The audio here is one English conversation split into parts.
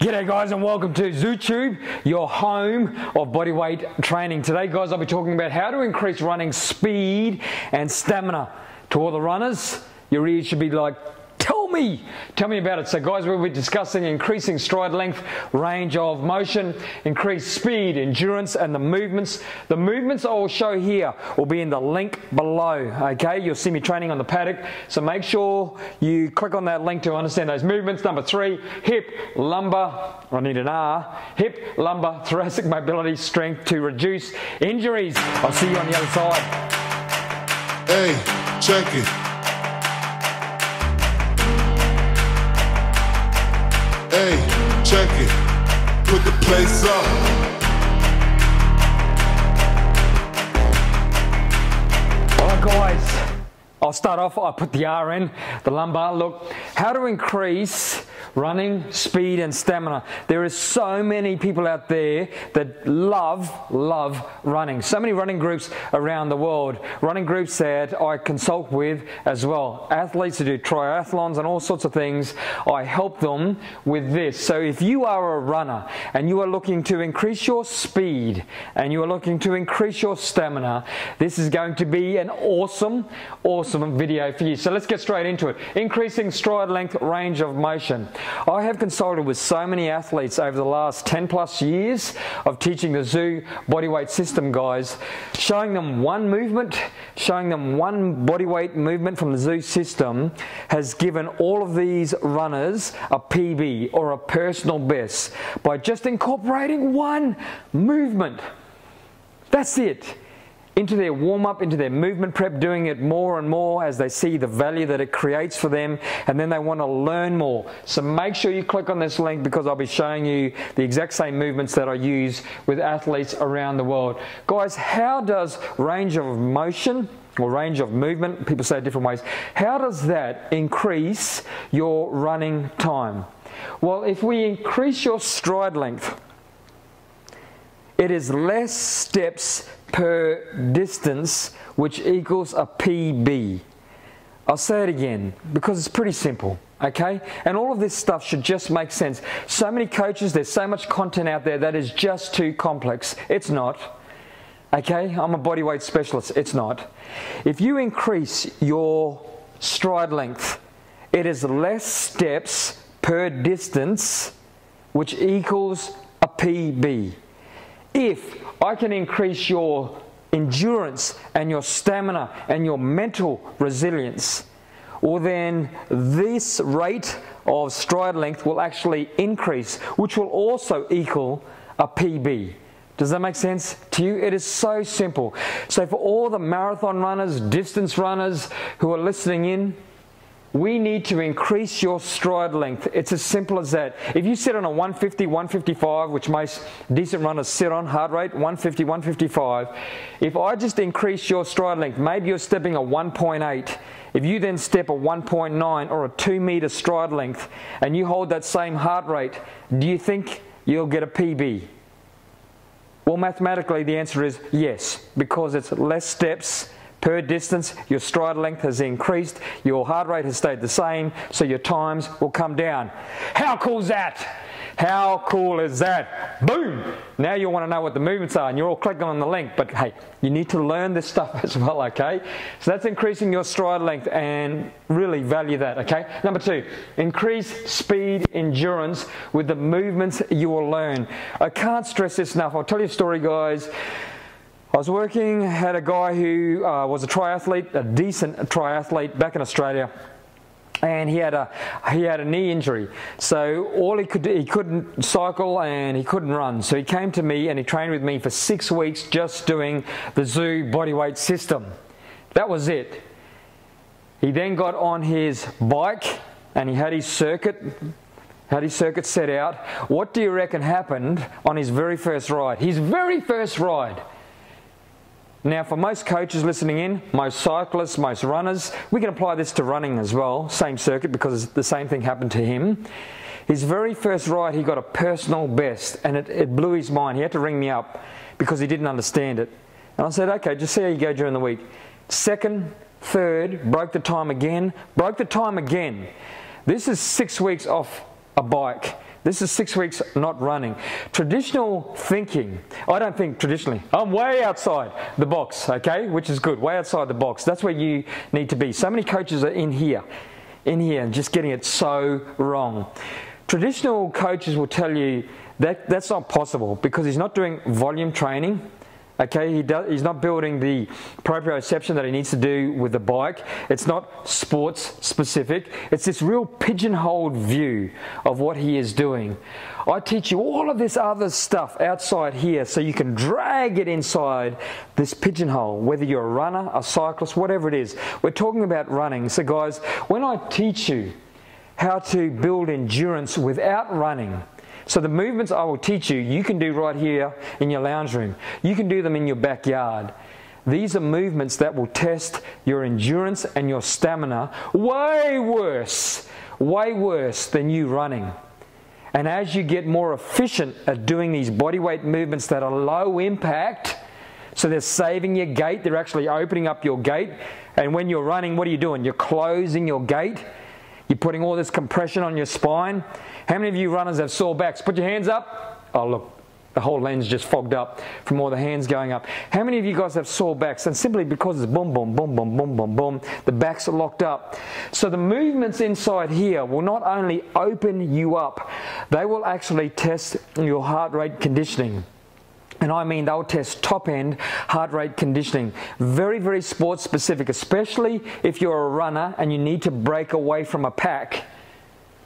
G'day guys and welcome to ZUUtube, your home of bodyweight training. Today guys, I'll be talking about how to increase running speed and stamina. To all the runners, your ears should be like, tell me about it. So guys, we'll be discussing increasing stride length, range of motion, increased speed, endurance, and the movements. The movements I will show here will be in the link below, okay? You'll see me training on the paddock, so make sure you click on that link to understand those movements. Number three, hip, lumbar, I need an R, hip, lumbar, thoracic mobility, strength to reduce injuries. I'll see you on the other side. Hey, check it. Hey, check it, put the place up. Alright guys, I'll start off, I put the R in, the lumbar. Look, how to increase running speed and stamina. There is so many people out there that love running. So many running groups around the world. Running groups that I consult with as well. Athletes who do triathlons and all sorts of things, I help them with this. So if you are a runner and you are looking to increase your speed and you are looking to increase your stamina, this is going to be an awesome video for you. So let's get straight into it. Increasing stride length, range of motion. I have consulted with so many athletes over the last 10 plus years of teaching the ZUU bodyweight system, guys, showing them one movement, showing them one bodyweight movement from the ZUU system has given all of these runners a PB or a personal best by just incorporating one movement. That's it. Into their warm-up, into their movement prep, doing it more and more as they see the value that it creates for them, and then they want to learn more. So make sure you click on this link because I'll be showing you the exact same movements that I use with athletes around the world. Guys, how does range of motion or range of movement, people say it different ways, how does that increase your running time? Well, if we increase your stride length, it is less steps per distance, which equals a PB. I'll say it again because it's pretty simple, okay? And all of this stuff should just make sense. So many coaches, there's so much content out there that is just too complex. It's not, okay? I'm a bodyweight specialist, it's not. If you increase your stride length, it is less steps per distance, which equals a PB. If I can increase your endurance and your stamina and your mental resilience, well then this rate of stride length will actually increase, which will also equal a PB. Does that make sense to you? It is so simple. So for all the marathon runners, distance runners who are listening in, we need to increase your stride length. It's as simple as that. If you sit on a 150, 155, which most decent runners sit on, heart rate, 150, 155, if I just increase your stride length, maybe you're stepping a 1.8, if you then step a 1.9 or a 2 meter stride length and you hold that same heart rate, do you think you'll get a PB? Well, mathematically, the answer is yes, because it's less steps per distance, your stride length has increased, your heart rate has stayed the same, so your times will come down. How cool is that? How cool is that? Boom! Now you want to know what the movements are and you're all clicking on the link, but hey, you need to learn this stuff as well, okay? So that's increasing your stride length and really value that, okay? Number two, increase speed, endurance with the movements you will learn. I can't stress this enough. I'll tell you a story, guys. I was working, had a guy who was a triathlete, a decent triathlete back in Australia, and he had a knee injury. So all he could do, he couldn't cycle and he couldn't run. So he came to me and he trained with me for 6 weeks just doing the ZUU bodyweight system. That was it. He then got on his bike and he had his circuit. Had his circuit set out. What do you reckon happened on his very first ride? His very first ride. Now for most coaches listening in, most cyclists, most runners, we can apply this to running as well, same circuit because the same thing happened to him. His very first ride he got a personal best and it blew his mind. He had to ring me up because he didn't understand it. And I said, okay, just see how you go during the week. Second, third, broke the time again, broke the time again. This is 6 weeks off a bike. This is 6 weeks not running. Traditional thinking, I don't think traditionally. I'm way outside the box, okay, which is good, way outside the box. That's where you need to be. So many coaches are in here and just getting it so wrong. Traditional coaches will tell you that that's not possible because he's not doing volume training. Okay, he's not building the proprioception that he needs to do with the bike. It's not sports specific. It's this real pigeonholed view of what he is doing. I teach you all of this other stuff outside here so you can drag it inside this pigeonhole, whether you're a runner, a cyclist, whatever it is. We're talking about running. So guys, when I teach you how to build endurance without running, so the movements I will teach you, you can do right here in your lounge room. You can do them in your backyard. These are movements that will test your endurance and your stamina way worse than you running. And as you get more efficient at doing these bodyweight movements that are low impact, so they're saving your gait, they're actually opening up your gait. And when you're running, what are you doing? You're closing your gait. You're putting all this compression on your spine. How many of you runners have sore backs? Put your hands up. Oh look, the whole lens just fogged up from all the hands going up. How many of you guys have sore backs? And simply because it's boom, boom, boom, boom, boom, boom, boom, the backs are locked up. So the movements inside here will not only open you up, they will actually test your heart rate conditioning. And I mean they'll test top-end heart rate conditioning. Very, very sports specific, especially if you're a runner and you need to break away from a pack.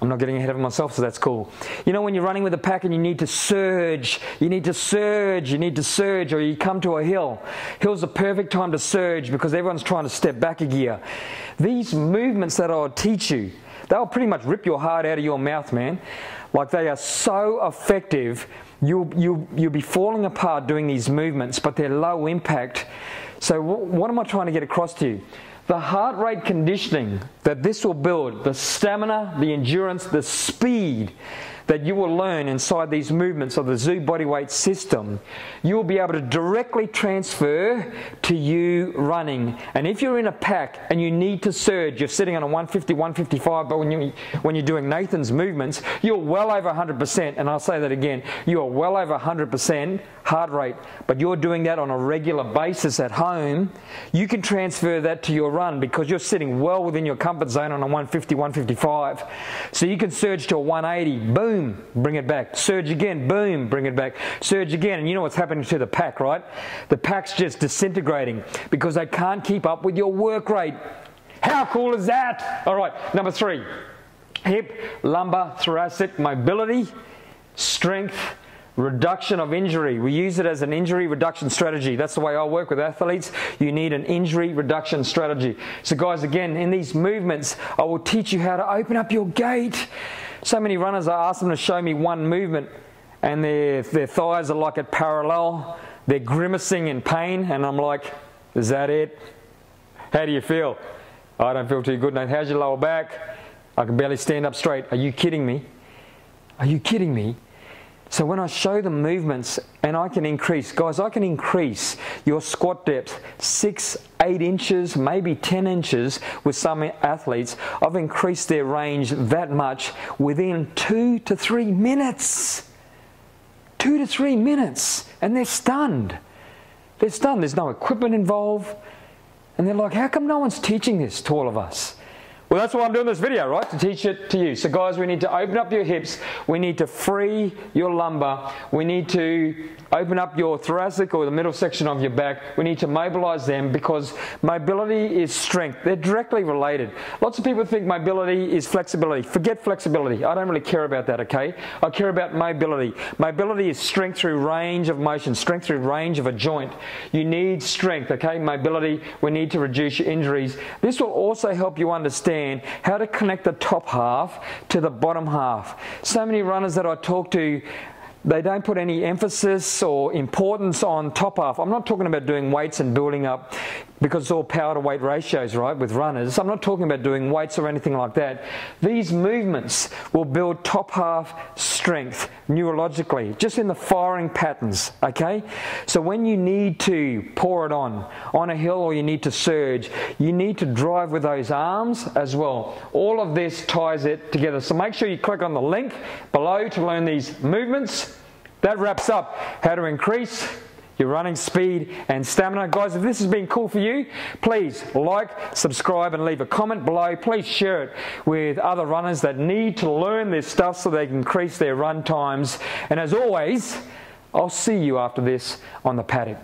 I'm not getting ahead of myself, so that's cool. You know when you're running with a pack and you need to surge, you need to surge, you need to surge, or you come to a hill. Hill's the perfect time to surge because everyone's trying to step back a gear. These movements that I'll teach you, they'll pretty much rip your heart out of your mouth, man. Like they are so effective. You'll be falling apart doing these movements, but they're low impact. So what am I trying to get across to you? The heart rate conditioning that this will build, the stamina, the endurance, the speed that you will learn inside these movements of the ZOO bodyweight system, you will be able to directly transfer to you running. And if you're in a pack and you need to surge, you're sitting on a 150, 155, but when you're doing Nathan's movements, you're well over 100%, and I'll say that again, you are well over 100% heart rate, but you're doing that on a regular basis at home, you can transfer that to your run because you're sitting well within your comfort zone on a 150, 155. So you can surge to a 180, boom, bring it back, surge again, boom, bring it back, surge again. And you know what's happening to the pack, right? The pack's just disintegrating because they can't keep up with your work rate. How cool is that? All right, number three, hip, lumbar, thoracic mobility, strength, reduction of injury. We use it as an injury reduction strategy. That's the way I work with athletes. You need an injury reduction strategy. So guys, again, in these movements, I will teach you how to open up your gait. So many runners, I ask them to show me one movement and their thighs are like at parallel. They're grimacing in pain and I'm like, is that it? How do you feel? I don't feel too good. Now, how's your lower back? I can barely stand up straight. Are you kidding me? Are you kidding me? So when I show them movements and I can increase, guys, I can increase your squat depth 6, 8 inches, maybe 10 inches with some athletes. I've increased their range that much within 2 to 3 minutes. 2 to 3 minutes. And they're stunned. They're stunned. There's no equipment involved. And they're like, how come no one's teaching this to all of us? Well, that's why I'm doing this video, right? To teach it to you. So guys, we need to open up your hips. We need to free your lumbar. We need to open up your thoracic or the middle section of your back. We need to mobilize them because mobility is strength. They're directly related. Lots of people think mobility is flexibility. Forget flexibility. I don't really care about that, okay? I care about mobility. Mobility is strength through range of motion, strength through range of a joint. You need strength, okay? Mobility, we need to reduce your injuries. This will also help you understand how to connect the top half to the bottom half. So many runners that I talk to, they don't put any emphasis or importance on top half. I'm not talking about doing weights and building up because it's all power to weight ratios, right, with runners. I'm not talking about doing weights or anything like that. These movements will build top half strength neurologically, just in the firing patterns, okay? So when you need to pour it on a hill, or you need to surge, you need to drive with those arms as well. All of this ties it together. So make sure you click on the link below to learn these movements. That wraps up how to increase your running speed and stamina. Guys, if this has been cool for you, please like, subscribe, and leave a comment below. Please share it with other runners that need to learn this stuff so they can increase their run times. And as always, I'll see you after this on the paddock.